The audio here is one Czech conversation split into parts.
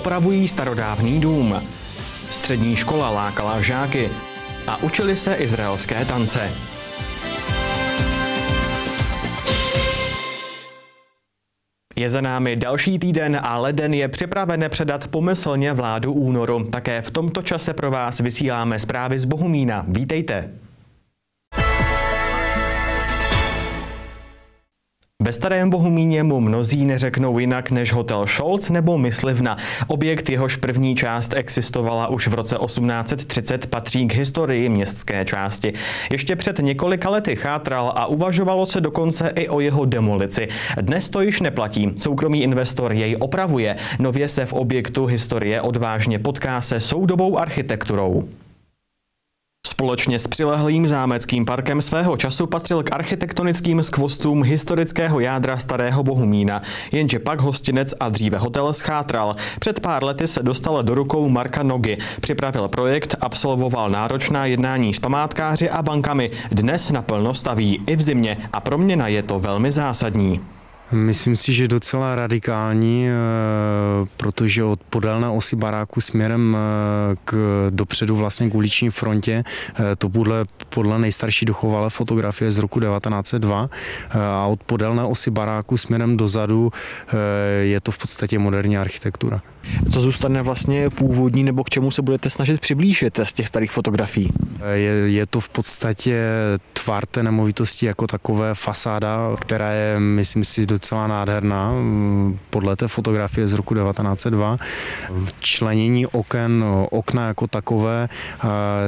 opravují starodávný dům. Střední škola lákala žáky a učili se izraelské tance. Je za námi další týden a leden je připraven předat pomyslně vládu únoru. Také v tomto čase pro vás vysíláme zprávy z Bohumína. Vítejte! Ve Starém Bohumíně mu mnozí neřeknou jinak než hotel Scholz nebo myslivna. Objekt, jehož první část existovala už v roce 1830, patří k historii městské části. Ještě před několika lety chátral a uvažovalo se dokonce i o jeho demolici. Dnes to již neplatí. Soukromý investor jej opravuje. Nově se v objektu historie odvážně potká se soudobou architekturou. Společně s přilehlým zámeckým parkem svého času patřil k architektonickým skvostům historického jádra Starého Bohumína, jenže pak hostinec a dříve hotel schátral. Před pár lety se dostal do rukou Marka Nogi. Připravil projekt, absolvoval náročná jednání s památkáři a bankami. Dnes naplno staví i v zimě a proměna je to velmi zásadní. Myslím si, že docela radikální, protože od podélné osy baráku směrem dopředu vlastně k uliční frontě to bude podle nejstarší dochovalé fotografie z roku 1902 a od podélné osy baráku směrem dozadu je to v podstatě moderní architektura. Co zůstane vlastně původní nebo k čemu se budete snažit přiblížit z těch starých fotografií? Je to v podstatě tvar té nemovitosti jako takové, fasáda, která je, myslím si, docela nádherná podle té fotografie z roku 1902. Členění oken, okna jako takové,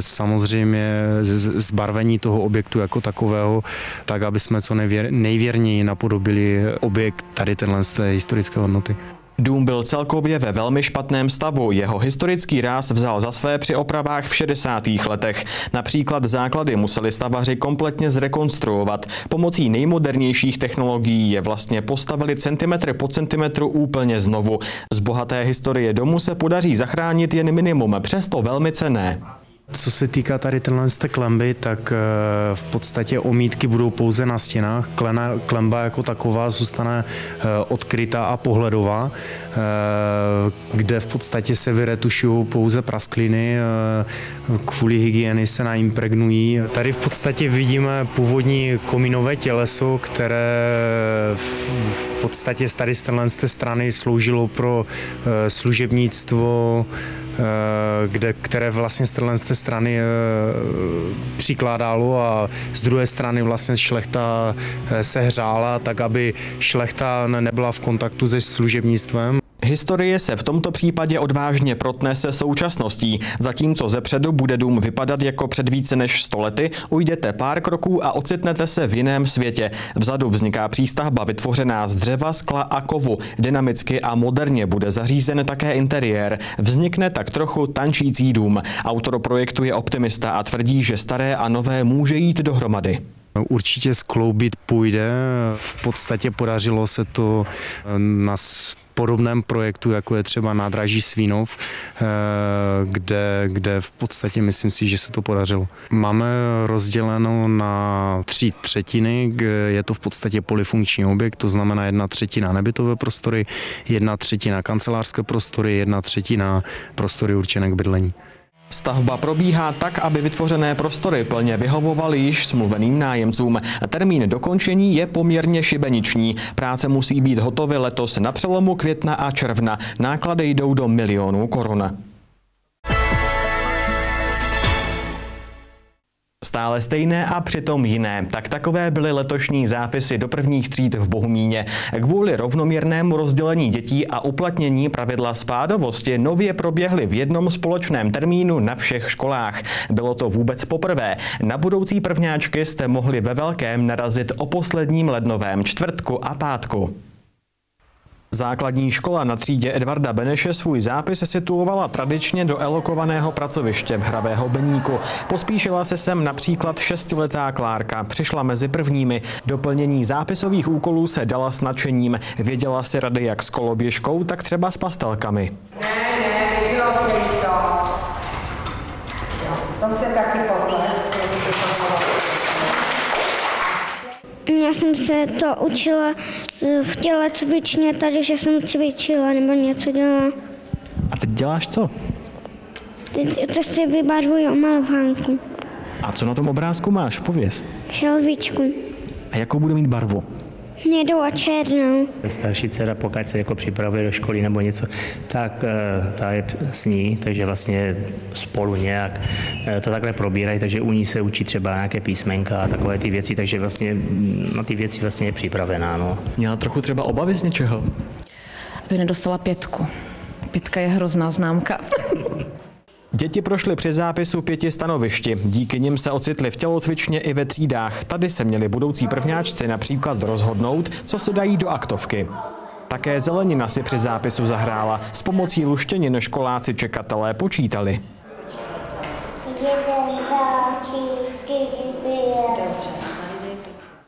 samozřejmě zbarvení toho objektu jako takového, tak aby jsme co nejvěrněji napodobili objekt tady tenhle z té historické hodnoty. Dům byl celkově ve velmi špatném stavu, jeho historický ráz vzal za své při opravách v 60. letech. Například základy museli stavaři kompletně zrekonstruovat. Pomocí nejmodernějších technologií je vlastně postavili centimetr po centimetru úplně znovu. Z bohaté historie domu se podaří zachránit jen minimum, přesto velmi cenné. Co se týká tady tenhle z té klemby, tak v podstatě omítky budou pouze na stěnách. Klemba jako taková zůstane odkrytá a pohledová, kde v podstatě se vyretušují pouze praskliny, kvůli hygieny se naimpregnují. Tady v podstatě vidíme původní komínové těleso, které v podstatě tady z téhle strany sloužilo pro služebnictvo, které vlastně z té strany přikládalo a z druhé strany vlastně šlechta se hřála, tak aby šlechta nebyla v kontaktu se služebnictvem. Historie se v tomto případě odvážně protne se současností. Zatímco zepředu bude dům vypadat jako před více než 100 lety, ujdete pár kroků a ocitnete se v jiném světě. Vzadu vzniká přístavba vytvořená z dřeva, skla a kovu. Dynamicky a moderně bude zařízen také interiér. Vznikne tak trochu tančící dům. Autor projektu je optimista a tvrdí, že staré a nové může jít dohromady. Určitě skloubit půjde. V podstatě podařilo se to na podobném projektu, jako je třeba nádraží Svínov, kde v podstatě myslím si, že se to podařilo. Máme rozděleno na 3 třetiny, je to v podstatě polifunkční objekt, to znamená 1/3 nebytové prostory, 1/3 kancelářské prostory, 1/3 prostory určené k bydlení. Stavba probíhá tak, aby vytvořené prostory plně vyhovovaly již smluveným nájemcům. Termín dokončení je poměrně šibeniční. Práce musí být hotovy letos na přelomu května a června. Náklady jdou do milionů korun. Stále stejné a přitom jiné. Tak takové byly letošní zápisy do prvních tříd v Bohumíně. Kvůli rovnoměrnému rozdělení dětí a uplatnění pravidla spádovosti nově proběhly v jednom společném termínu na všech školách. Bylo to vůbec poprvé. Na budoucí prvňáčky jste mohli ve velkém narazit o posledním lednovém čtvrtku a pátku. Základní škola na třídě Edvarda Beneše svůj zápis situovala tradičně do elokovaného pracoviště v Hravého Beníku. Pospíšila se sem například 6letá Klárka, přišla mezi prvními. Doplnění zápisových úkolů se dala s nadšením. Věděla si rady jak s koloběžkou, tak třeba s pastelkami. Ne, dělal jsi to. To chce taky potlesk. Já jsem se to učila v tělecvičně, takže jsem cvičila nebo něco dělala. A teď děláš co? Teď si vybarvuji omalvánku. A co na tom obrázku máš? Pověz. Šelvičku. A jakou budu mít barvu? Hnědou a černou. Starší dcera, pokud se jako připravuje do školy nebo něco, tak ta je s ní, takže vlastně spolu nějak to takhle probírají, takže u ní se učí třeba nějaké písmenka a takové ty věci, takže vlastně na ty věci vlastně je připravená. No. Měla trochu třeba obavy z něčeho? Aby nedostala pětku. Pětka je hrozná známka. Děti prošly při zápisu 5 stanovišti. Díky nim se ocitly v tělocvičně i ve třídách. Tady se měli budoucí prvňáčci například rozhodnout, co se dají do aktovky. Také zelenina si při zápisu zahrála. S pomocí luštěnin školáci čekatelé počítali.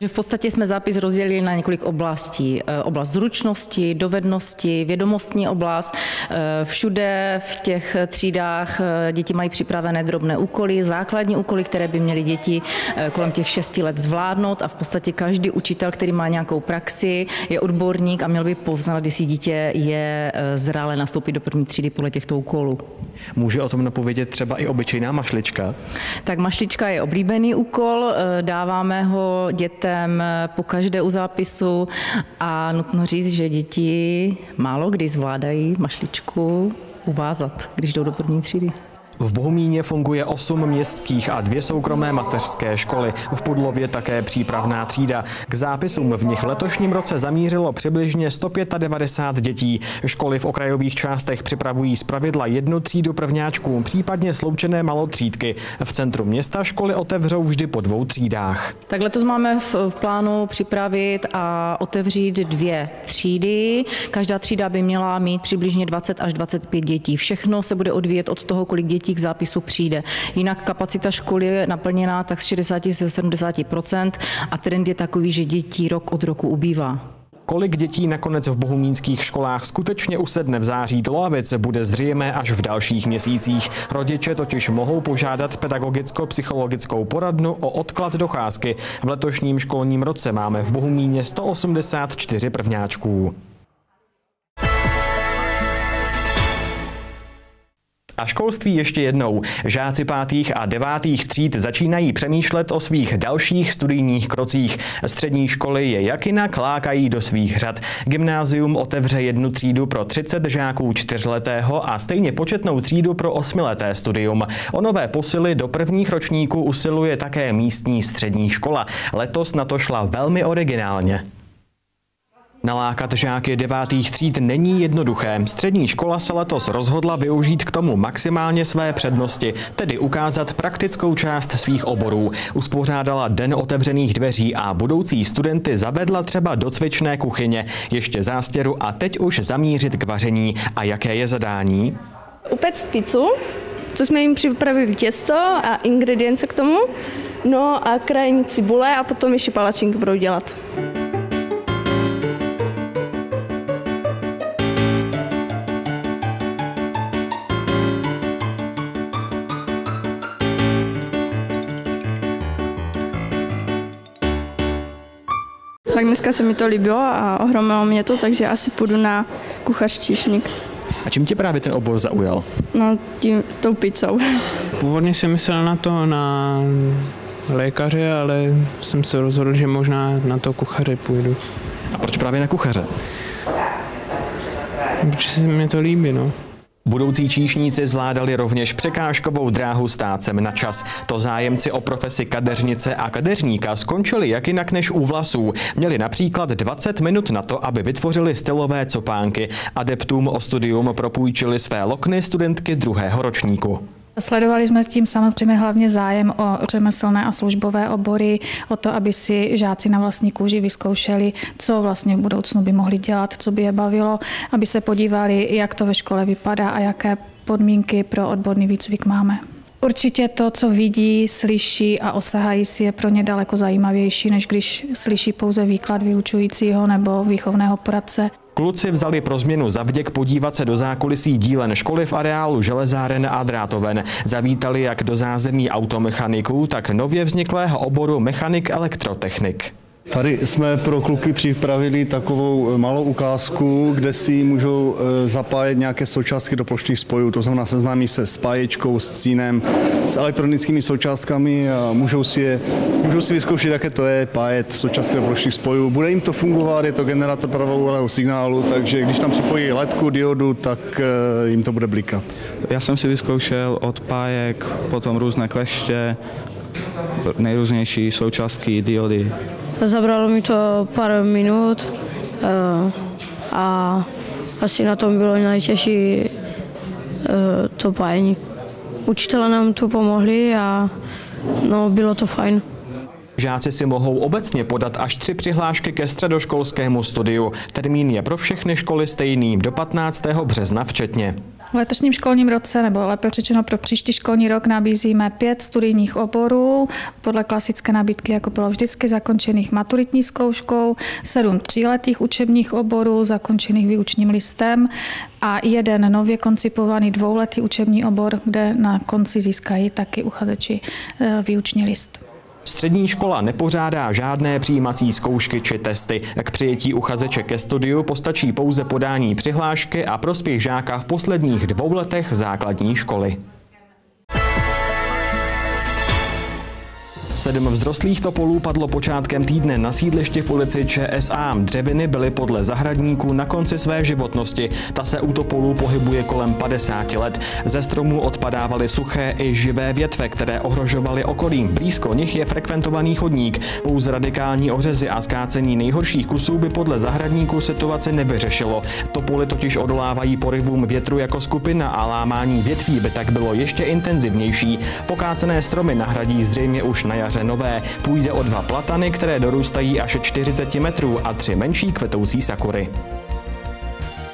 V podstatě jsme zápis rozdělili na několik oblastí. Oblast zručnosti, dovednosti, vědomostní oblast. Všude v těch třídách děti mají připravené drobné úkoly, základní úkoly, které by měly děti kolem těch 6 let zvládnout a v podstatě každý učitel, který má nějakou praxi, je odborník a měl by poznat, jestli dítě je zralé nastoupit do první třídy podle těchto úkolů. Může o tom napovědět třeba i obyčejná mašlička? Tak mašlička je oblíbený úkol, dáváme ho dětem po každé u zápisu a nutno říct, že děti málo kdy zvládají mašličku uvázat, když jdou do první třídy. V Bohumíně funguje 8 městských a 2 soukromé mateřské školy. V Pudlově také přípravná třída. K zápisům v nich v letošním roce zamířilo přibližně 195 dětí. Školy v okrajových částech připravují zpravidla jednu třídu prvňáčků, případně sloučené malotřídky. V centru města školy otevřou vždy po 2 třídách. Tak letos máme v plánu připravit a otevřít 2 třídy. Každá třída by měla mít přibližně 20 až 25 dětí. Všechno se bude odvíjet od toho, kolik dětí k zápisu přijde. Jinak kapacita školy je naplněná tak z 60 až 70% a trend je takový, že dětí rok od roku ubývá. Kolik dětí nakonec v bohumínských školách skutečně usedne v září do lavic, bude zřejmé až v dalších měsících. Rodiče totiž mohou požádat pedagogicko-psychologickou poradnu o odklad docházky. V letošním školním roce máme v Bohumíně 184 prvňáčků. A školství ještě jednou. Žáci 5. a 9. tříd začínají přemýšlet o svých dalších studijních krocích. Střední školy je jak jinak lákají do svých řad. Gymnázium otevře jednu třídu pro 30 žáků 4letého a stejně početnou třídu pro 8leté studium. O nové posily do prvních ročníků usiluje také místní střední škola. Letos na to šla velmi originálně. Nalákat žáky 9. tříd není jednoduché. Střední škola se letos rozhodla využít k tomu maximálně své přednosti, tedy ukázat praktickou část svých oborů. Uspořádala den otevřených dveří a budoucí studenty zavedla třeba do cvičné kuchyně, ještě zástěru a teď už zamířit k vaření. A jaké je zadání? Upéct pizzu, co jsme jim připravili těsto a ingredience k tomu, no a krajní cibule a potom ještě palačinky budou dělat. Tak dneska se mi to líbilo a ohromilo mě to, takže asi půjdu na kuchař-číšník. A čím tě právě ten obor zaujal? No, tou pizzou. Původně jsem myslel na to na lékaře, ale jsem se rozhodl, že možná na to kuchaře půjdu. A proč právě na kuchaře? Protože se mi to líbí, no. Budoucí číšníci zvládali rovněž překážkovou dráhu stát sem na čas. To zájemci o profesi kadeřnice a kadeřníka skončili jak jinak než u vlasů. Měli například 20 minut na to, aby vytvořili stylové copánky. Adeptům o studium propůjčili své lokny studentky 2. ročníku. Sledovali jsme s tím samozřejmě hlavně zájem o řemeslné a službové obory, o to, aby si žáci na vlastní kůži vyzkoušeli, co vlastně v budoucnu by mohli dělat, co by je bavilo, aby se podívali, jak to ve škole vypadá a jaké podmínky pro odborný výcvik máme. Určitě to, co vidí, slyší a osahají si, je pro ně daleko zajímavější, než když slyší pouze výklad vyučujícího nebo výchovného poradce. Kluci vzali pro změnu za vděk podívat se do zákulisí dílen školy v areálu železáren a drátoven. Zavítali jak do zázemí automechaniků, tak nově vzniklého oboru mechanik elektrotechnik. Tady jsme pro kluky připravili takovou malou ukázku, kde si můžou zapájet nějaké součástky do plošných spojů. To znamená, seznámí se spáječkou, s cínem, s elektronickými součástkami a můžou si vyzkoušet, jaké to je pájet součástky do plošných spojů. Bude jim to fungovat, je to generátor pravouhlého signálu, takže když tam připojí ledku, diodu, tak jim to bude blikat. Já jsem si vyzkoušel od pájek, potom různé kleště, nejrůznější součástky, diody. Zabralo mi to pár minut a asi na tom bylo nejtěžší to pájení. Učitelé nám tu pomohli a no, bylo to fajn. Žáci si mohou obecně podat až 3 přihlášky ke středoškolskému studiu. Termín je pro všechny školy stejný, do 15. března včetně. V letošním školním roce, nebo lépe řečeno pro příští školní rok, nabízíme 5 studijních oborů podle klasické nabídky, jako bylo vždycky, zakončených maturitní zkouškou, 7 tříletých učebních oborů zakončených výučním listem a 1 nově koncipovaný dvouletý učební obor, kde na konci získají taky uchazeči výuční list. Střední škola nepořádá žádné přijímací zkoušky či testy. K přijetí uchazeče ke studiu postačí pouze podání přihlášky a prospěch žáka v posledních 2 letech základní školy. 7 vzrostlých topolů padlo počátkem týdne na sídlišti v ulici ČSA. Dřeviny byly podle zahradníků na konci své životnosti. Ta se u topolů pohybuje kolem 50 let. Ze stromů odpadávaly suché i živé větve, které ohrožovaly okolí. Blízko nich je frekventovaný chodník. Pouze radikální ořezy a zkácení nejhorších kusů by podle zahradníků situaci nevyřešilo. Topoly totiž odolávají porivům větru jako skupina a lámání větví by tak bylo ještě intenzivnější. Pokácené stromy nahradí zřejmě už na nové. Půjde o 2 platany, které dorůstají až 40 metrů a 3 menší kvetoucí sakury.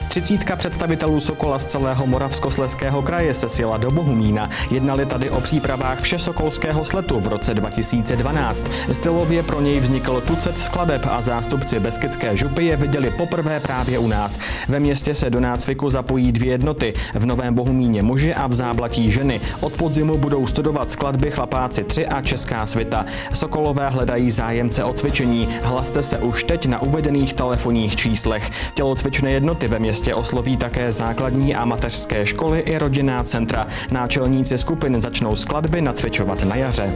30 představitelů Sokola z celého Moravskoslezského kraje se sjela do Bohumína. Jednali tady o přípravách všesokolského sletu v roce 2012. Stylově pro něj vznikl tucet skladeb a zástupci Beskycké župy je viděli poprvé právě u nás. Ve městě se do nácviku zapojí 2 jednoty, v Novém Bohumíně muži a v Záblatí ženy. Od podzimu budou studovat skladby Chlapáci 3 a Česká svita. Sokolové hledají zájemce o cvičení. Hlaste se už teď na uvedených telefonních číslech. Tělocvičné jednoty ve městě osloví také základní a mateřské školy i rodinná centra. Náčelníci skupin začnou skladby nacvičovat na jaře.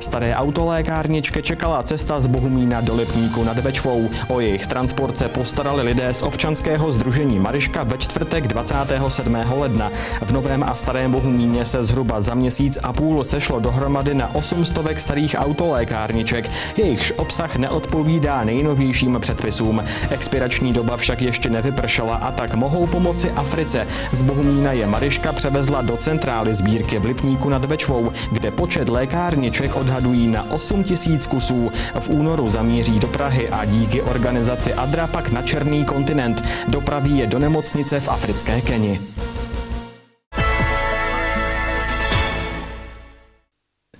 Staré autolékárničky čekala cesta z Bohumína do Lipníku nad Bečvou. O jejich transport se postarali lidé z občanského sdružení Mariška ve čtvrtek 27. ledna. V Novém a Starém Bohumíně se zhruba za 1,5 měsíce sešlo dohromady na 800 starých autolékárniček. Jejichž obsah neodpovídá nejnovějším předpisům. Expirační doba však ještě nevypršela a tak mohou pomoci Africe. Z Bohumína je Mariška převezla do centrály sbírky v Lipníku nad Bečvou, kde počet lékárniček odhadují na 8 000 kusů. V únoru zamíří do Prahy a díky organizaci ADRA pak na černý kontinent. Dopraví je do nemocnice v africké Kenii.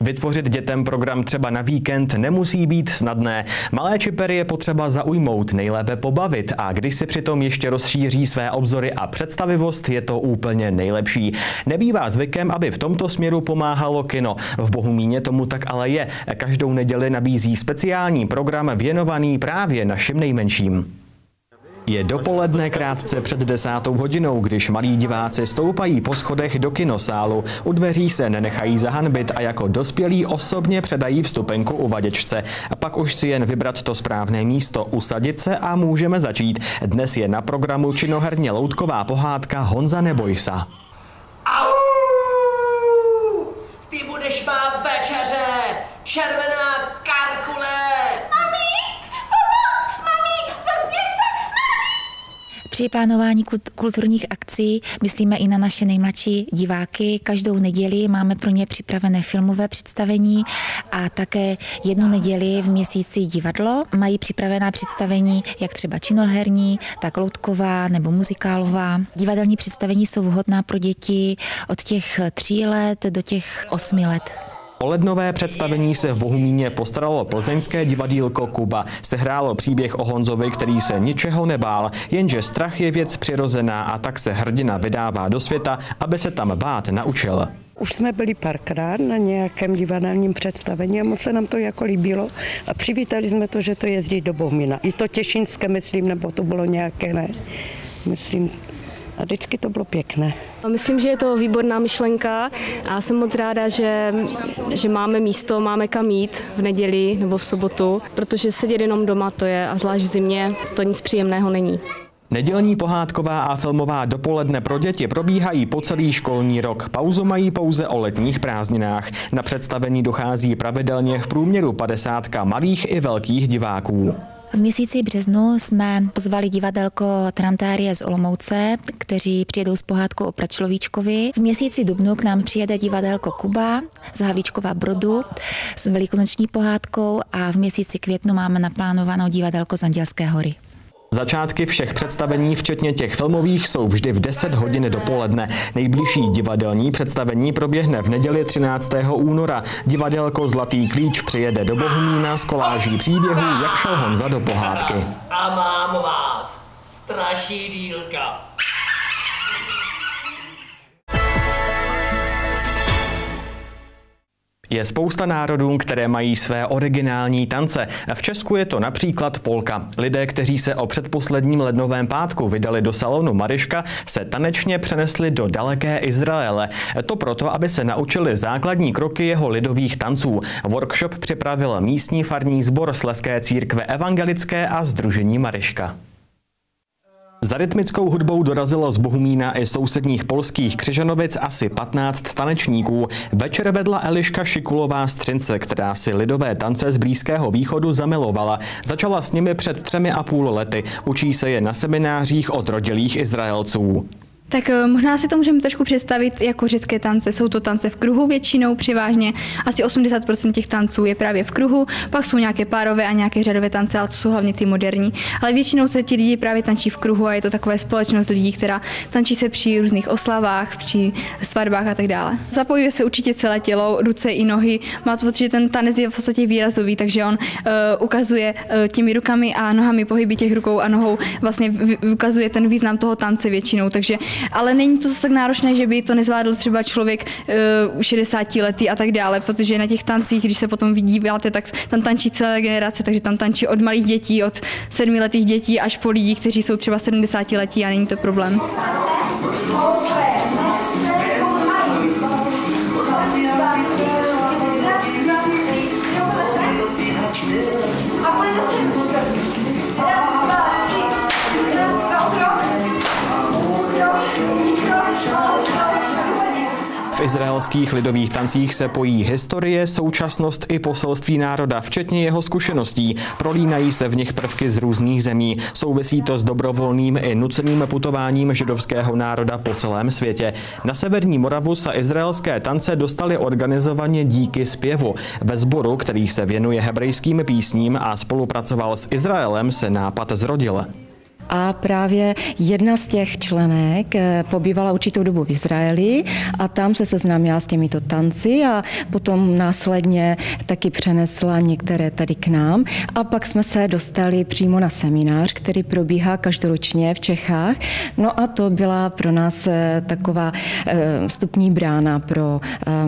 Vytvořit dětem program třeba na víkend nemusí být snadné. Malé čipery je potřeba zaujmout, nejlépe pobavit a když si přitom ještě rozšíří své obzory a představivost, je to úplně nejlepší. Nebývá zvykem, aby v tomto směru pomáhalo kino. V Bohumíně tomu tak ale je. Každou neděli nabízí speciální program věnovaný právě našim nejmenším. Je dopoledne krátce před 10. hodinou, když malí diváci stoupají po schodech do kinosálu. U dveří se nenechají zahanbit a jako dospělí osobně předají vstupenku uvaděčce. A pak už si jen vybrat to správné místo, usadit se a můžeme začít. Dnes je na programu činoherně loutková pohádka Honza neboj sa. Au! Ty budeš má večeře! Červená karkule! Při plánování kulturních akcí myslíme i na naše nejmladší diváky. Každou neděli máme pro ně připravené filmové představení a také jednu neděli v měsíci divadlo. Mají připravená představení jak třeba činoherní, tak loutková nebo muzikálová. Divadelní představení jsou vhodná pro děti od těch 3 let do těch 8 let. O lednové představení se v Bohumíně postaralo plzeňské divadýlko Kuba. Sehrálo příběh o Honzovi, který se ničeho nebál, jenže strach je věc přirozená a tak se hrdina vydává do světa, aby se tam bát naučil. Už jsme byli párkrát na nějakém divadelním představení a moc se nám to jako líbilo a přivítali jsme to, že to jezdí do Bohumína. I to těšínské, myslím, nebo to bylo nějaké, ne? Myslím, a vždycky to bylo pěkné. Myslím, že je to výborná myšlenka a jsem moc ráda, že máme místo, máme kam jít v neděli nebo v sobotu, protože sedět jenom doma to je, a zvlášť v zimě, to nic příjemného není. Nedělní pohádková a filmová dopoledne pro děti probíhají po celý školní rok. Pauzu mají pouze o letních prázdninách. Na představení dochází pravidelně v průměru 50 malých i velkých diváků. V měsíci březnu jsme pozvali divadelko Tramtárie z Olomouce, kteří přijedou s pohádkou o Pračlovíčkovi. V měsíci dubnu k nám přijede divadelko Kuba z Havlíčkova Brodu s velikonoční pohádkou a v měsíci květnu máme naplánovanou divadelko z Andělské hory. Začátky všech představení, včetně těch filmových, jsou vždy v 10 hodin dopoledne. Nejbližší divadelní představení proběhne v neděli 13. února. Divadelko Zlatý klíč přijede do Bohumína s koláží příběhů, jak šel Honza do pohádky. A mám vás, strašidílka. Je spousta národů, které mají své originální tance. V Česku je to například polka. Lidé, kteří se o předposledním lednovém pátku vydali do salonu Mariška, se tanečně přenesli do daleké Izraele. To proto, aby se naučili základní kroky jeho lidových tanců. Workshop připravil místní farní sbor Slezské církve evangelické a sdružení Mariška. Za rytmickou hudbou dorazilo z Bohumína i sousedních polských Křiženovic asi 15 tanečníků. Večer vedla Eliška Šikulová z Třince, která si lidové tance z Blízkého východu zamilovala. začala s nimi před 3,5 lety. Učí se je na seminářích od rodilých Izraelců. Tak možná si to můžeme trošku představit jako řecké tance. Jsou to tance v kruhu většinou převážně. Asi 80% těch tanců je právě v kruhu, pak jsou nějaké párové a nějaké řadové tance, ale to jsou hlavně ty moderní. Ale většinou se ti lidi právě tančí v kruhu a je to taková společnost lidí, která tančí se při různých oslavách, při svatbách a tak dále. Zapojuje se určitě celé tělo, ruce i nohy. Má to, že ten tanec je v podstatě výrazový, takže on ukazuje těmi rukami a nohami, pohyby těch rukou a nohou vlastně ukazuje ten význam toho tance většinou. Takže ale není to zase tak náročné, že by to nezvládl třeba člověk 60letý a tak dále, protože na těch tancích, když se potom vidíte, tak tam tančí celé generace, takže tam tančí od malých dětí, od 7letých dětí až po lidí, kteří jsou třeba 70letí a není to problém. V izraelských lidových tancích se pojí historie, současnost i poselství národa, včetně jeho zkušeností. Prolínají se v nich prvky z různých zemí. Souvisí to s dobrovolným i nuceným putováním židovského národa po celém světě. Na severní Moravu se izraelské tance dostaly organizovaně díky zpěvu. Ve sboru, který se věnuje hebrejským písním a spolupracoval s Izraelem, se nápad zrodil. A právě jedna z těch členek pobývala určitou dobu v Izraeli a tam se seznámila s těmito tanci a potom následně taky přenesla některé tady k nám. A pak jsme se dostali přímo na seminář, který probíhá každoročně v Čechách. No a to byla pro nás taková vstupní brána pro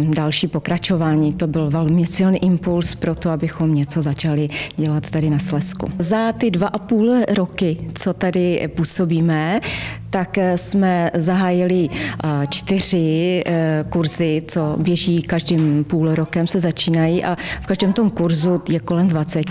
další pokračování. To byl velmi silný impuls pro to, abychom něco začali dělat tady na Slezsku. Za ty 2,5 roku, co tady působíme, tak jsme zahájili 4 kurzy, co běží každým půl rokem, se začínají a v každém tom kurzu je kolem 20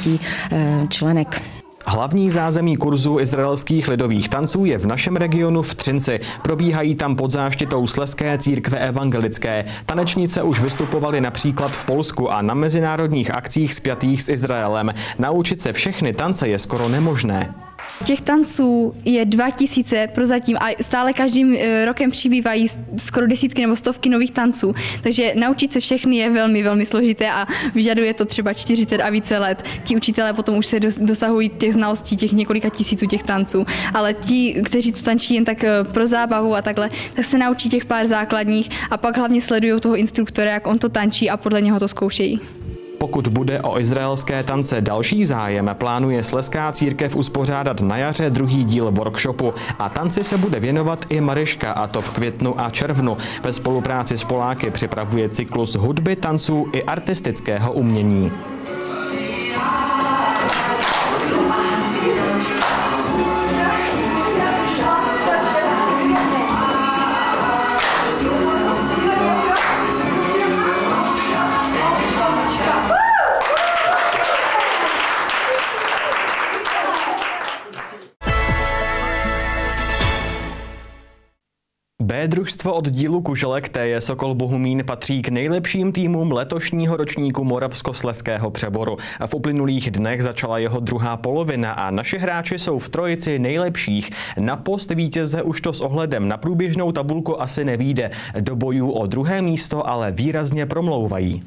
členek. Hlavní zázemí kurzu izraelských lidových tanců je v našem regionu v Třinci. Probíhají tam pod záštitou Slezské církve evangelické. Tanečnice už vystupovaly například v Polsku a na mezinárodních akcích spjatých s Izraelem. Naučit se všechny tance je skoro nemožné. Těch tanců je 2000 prozatím a stále každým rokem přibývají skoro desítky nebo stovky nových tanců. Takže naučit se všechny je velmi, velmi složité a vyžaduje to třeba 40 a více let. Ti učitelé potom už se dosahují těch znalostí, těch několika tisíců těch tanců. Ale ti, kteří to tančí jen tak pro zábavu a takhle, tak se naučí těch pár základních a pak hlavně sledují toho instruktora, jak on to tančí a podle něho to zkoušejí. Pokud bude o izraelské tance další zájem, plánuje Slezská církev uspořádat na jaře druhý díl workshopu a tanci se bude věnovat i Mariška, a to v květnu a červnu. Ve spolupráci s Poláky připravuje cyklus hudby, tanců i artistického umění. Družstvo oddílu kuželek TJ Sokol Bohumín patří k nejlepším týmům letošního ročníku Moravskoslezského přeboru. V uplynulých dnech začala jeho druhá polovina a naši hráči jsou v trojici nejlepších. Na post vítěze už to s ohledem na průběžnou tabulku asi nevyjde. Do bojů o druhé místo ale výrazně promlouvají.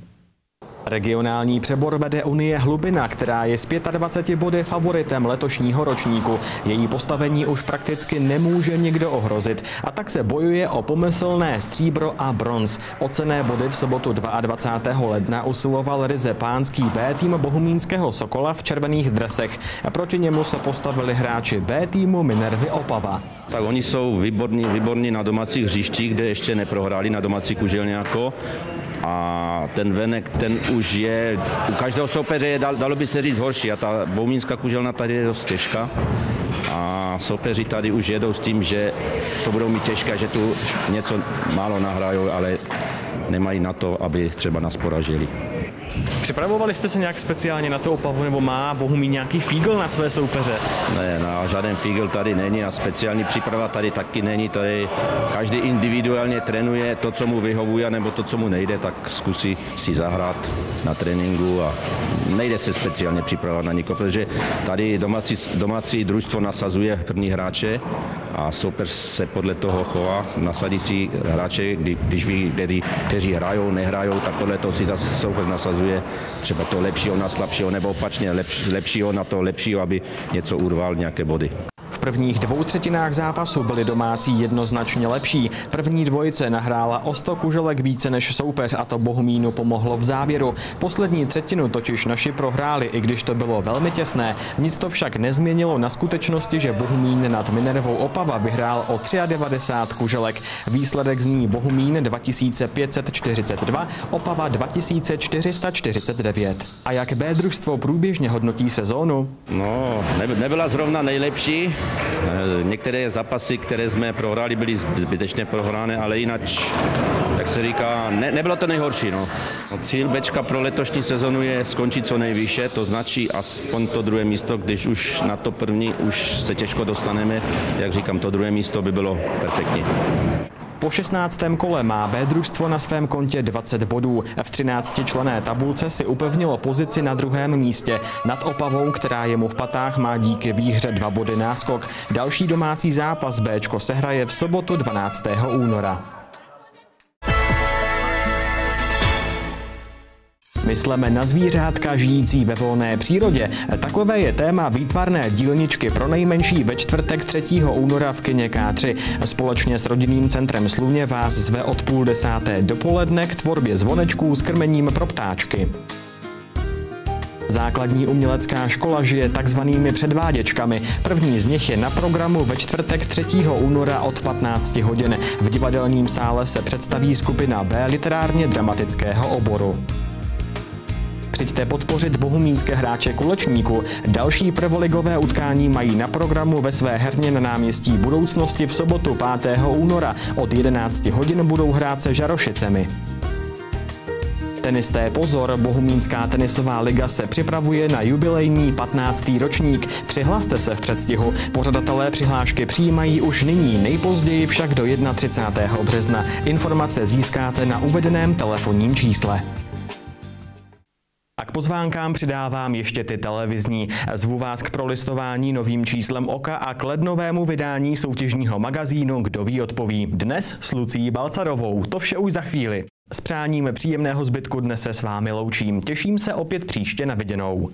Regionální přebor vede Unie Hlubina, která je z 25 body favoritem letošního ročníku. Její postavení už prakticky nemůže nikdo ohrozit. A tak se bojuje o pomyslné stříbro a bronz. O cenné body v sobotu 22. ledna usiloval ryze pánský B tým bohumínského Sokola v červených dresech. A proti němu se postavili hráči B týmu Minervy Opava. Tak oni jsou výborní na domácích hřištích, kde ještě neprohráli na domácí kuželňáko. A ten venek, ten už je, u každého soupeře je, dalo by se říct, horší, a ta bohumínská kuželna tady je dost těžká a soupeři tady už jedou s tím, že to budou mít těžké, že tu něco málo nahrajou, ale nemají na to, aby třeba nás poražili. Připravovali jste se nějak speciálně na to Opavu, nebo má Bohumín nějaký fígl na své soupeře? Ne, no, žádný fígl tady není a speciální příprava tady taky není. Tady každý individuálně trénuje to, co mu vyhovuje, nebo to, co mu nejde, tak zkusí si zahrát na tréninku a nejde se speciálně připravovat na nikoho, protože tady domácí družstvo nasazuje první hráče a soupeř se podle toho chová, nasadí si hráče, když ví, kteří hrajou, nehrajou, tak podle toho si zase soupeř nasazuje třeba to lepšího na slabšího, nebo opačně lepšího na to lepšího, aby něco urval, nějaké body. V prvních dvou třetinách zápasu byli domácí jednoznačně lepší. První dvojice nahrála o 100 kuželek více než soupeř a to Bohumínu pomohlo v závěru. Poslední třetinu totiž naši prohráli, i když to bylo velmi těsné. Nic to však nezměnilo na skutečnosti, že Bohumín nad Minervou Opava vyhrál o 93 kuželek. Výsledek zní Bohumín 2542, Opava 2449. A jak B družstvo průběžně hodnotí sezónu? No, nebyla zrovna nejlepší. Některé zápasy, které jsme prohráli, byly zbytečně prohrány, ale jinak, jak se říká, nebylo to nejhorší. No, cíl Bčka pro letošní sezonu je skončit co nejvýše, to značí aspoň to druhé místo, když už na to první už se těžko dostaneme, jak říkám, to druhé místo by bylo perfektní. Po 16. kole má B družstvo na svém kontě 20 bodů. V 13členné tabulce si upevnilo pozici na druhém místě. Nad Opavou, která je mu v patách, má díky výhře 2 body náskok. Další domácí zápas Bčko se hraje v sobotu 12. února. Mysleme na zvířátka žijící ve volné přírodě. Takové je téma výtvarné dílničky pro nejmenší ve čtvrtek 3. února v kině K3. Společně s rodinným centrem Sluně vás zve od 9:30 dopoledne k tvorbě zvonečků s krmením pro ptáčky. Základní umělecká škola žije takzvanými předváděčkami. První z nich je na programu ve čtvrtek 3. února od 15 hodin. V divadelním sále se představí skupina B literárně dramatického oboru. Přijďte podpořit bohumínské hráče kulečníku. Další prvoligové utkání mají na programu ve své herně na náměstí Budoucnosti v sobotu 5. února. Od 11 hodin budou hrát se Žarošicemi. Tenisté pozor, Bohumínská tenisová liga se připravuje na jubilejní 15. ročník. Přihlaste se v předstihu. Pořadatelé přihlášky přijímají už nyní, nejpozději však do 31. března. Informace získáte na uvedeném telefonním čísle. A k pozvánkám přidávám ještě ty televizní. Zvu vás k prolistování novým číslem Oka a k lednovému vydání soutěžního magazínu Kdo ví, odpoví. Dnes s Lucí Balcarovou. To vše už za chvíli. S přáním příjemného zbytku dnes se s vámi loučím. Těším se opět příště, na viděnou.